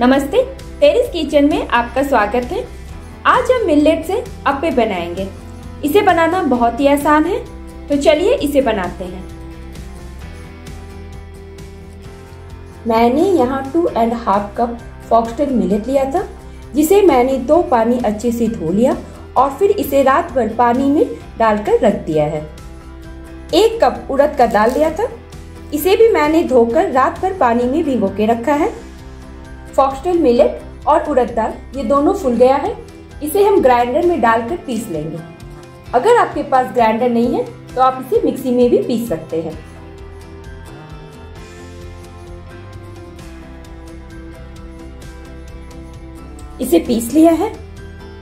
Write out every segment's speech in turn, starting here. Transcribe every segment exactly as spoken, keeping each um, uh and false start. नमस्ते, terrace kitchen में आपका स्वागत है। आज हम मिलेट से अप्पे बनाएंगे। इसे बनाना बहुत ही आसान है, तो चलिए इसे बनाते हैं। मैंने यहाँ two and half cup foxtail millet लिया था, जिसे मैंने दो पानी अच्छे से धो लिया और फिर इसे रात भर पानी में डालकर रख दिया है। एक कप उड़द का दाल लिया था, इसे भी मैंने धोकर रात भर पानी में भिगो के रखा है। फॉक्सटेल मिलेट और उड़द दाल ये दोनों फूल गया है, इसे हम ग्राइंडर में डालकर पीस लेंगे। अगर आपके पास ग्राइंडर नहीं है तो आप इसे मिक्सी में भी पीस सकते हैं। इसे पीस लिया है,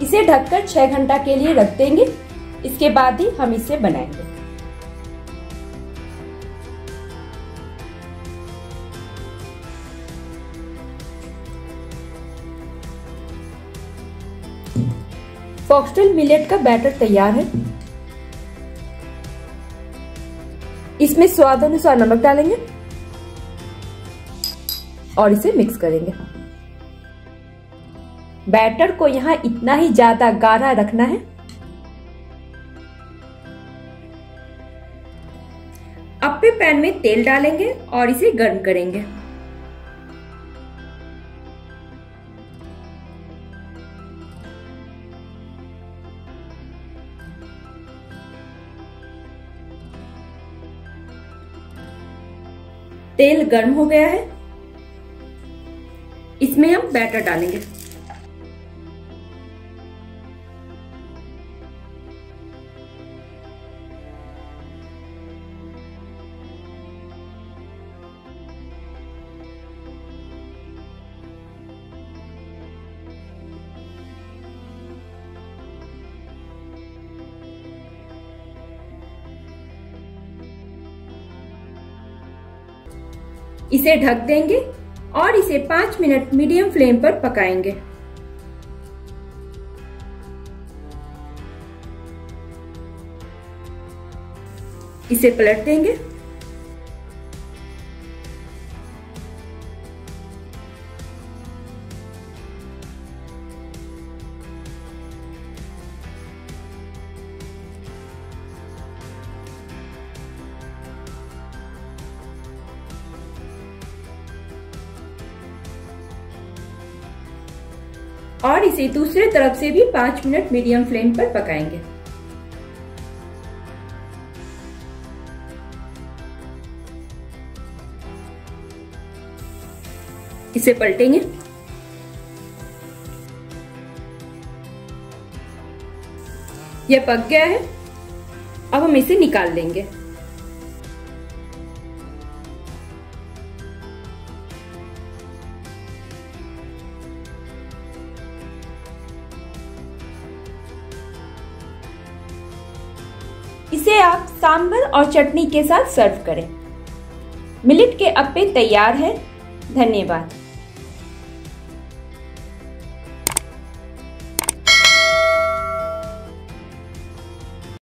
इसे ढककर छह घंटा के लिए रख देंगे। इसके बाद ही हम इसे बनाएंगे। फॉक्सटेल मिलेट का बैटर तैयार है। इसमें स्वाद अनुसार नमक डालेंगे और इसे मिक्स करेंगे। बैटर को यहाँ इतना ही ज्यादा गाढ़ा रखना है। अप्पे पैन में तेल डालेंगे और इसे गर्म करेंगे। तेल गर्म हो गया है, इसमें हम बैटर डालेंगे। इसे ढक देंगे और इसे पाँच मिनट मीडियम फ्लेम पर पकाएंगे। इसे पलट देंगे। और इसे दूसरे तरफ से भी पाँच मिनट मीडियम फ्लेम पर पकाएंगे। इसे पलटेंगे। यह पक गया है, अब हम इसे निकाल लेंगे। इसे आप सांभर और चटनी के साथ सर्व करें। मिलेट के अप्पे तैयार हैं। धन्यवाद।